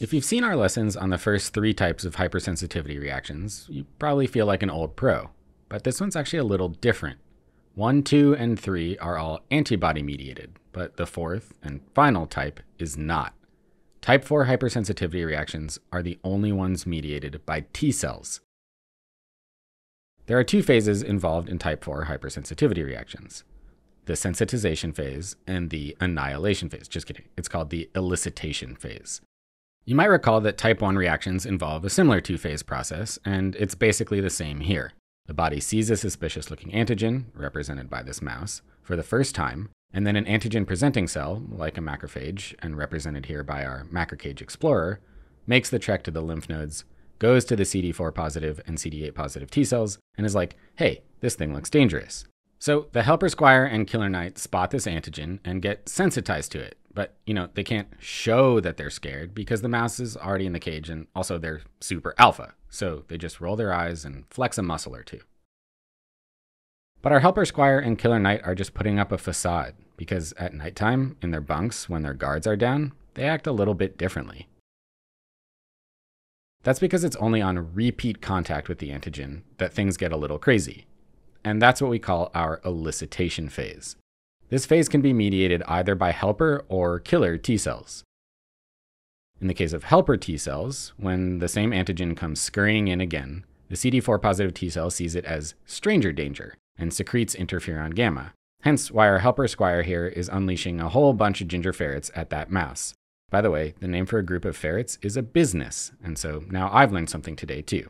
If you've seen our lessons on the first three types of hypersensitivity reactions, you probably feel like an old pro, but this one's actually a little different. 1, 2, and 3 are all antibody mediated, but the fourth and final type is not. Type IV hypersensitivity reactions are the only ones mediated by T cells. There are two phases involved in type IV hypersensitivity reactions: the sensitization phase and the annihilation phase. Just kidding, it's called the elicitation phase. You might recall that type I reactions involve a similar two-phase process, and it's basically the same here. The body sees a suspicious-looking antigen, represented by this mouse, for the first time, and then an antigen-presenting cell, like a macrophage, and represented here by our macrophage explorer, makes the trek to the lymph nodes, goes to the CD4+ and CD8+ T cells, and is like, hey, this thing looks dangerous. So the helper squire and killer knight spot this antigen and get sensitized to it, but they can't show that they're scared because the mouse is already in the cage, and also they're super alpha, so they just roll their eyes and flex a muscle or two. But our helper squire and killer knight are just putting up a facade, because at nighttime, in their bunks when their guards are down, they act a little bit differently. That's because it's only on repeat contact with the antigen that things get a little crazy, and that's what we call our elicitation phase. This phase can be mediated either by helper or killer T cells. In the case of helper T cells, when the same antigen comes scurrying in again, the CD4+ T cell sees it as stranger danger and secretes interferon gamma, hence why our helper squire here is unleashing a whole bunch of ginger ferrets at that mouse. By the way, the name for a group of ferrets is a business, and so now I've learned something today too.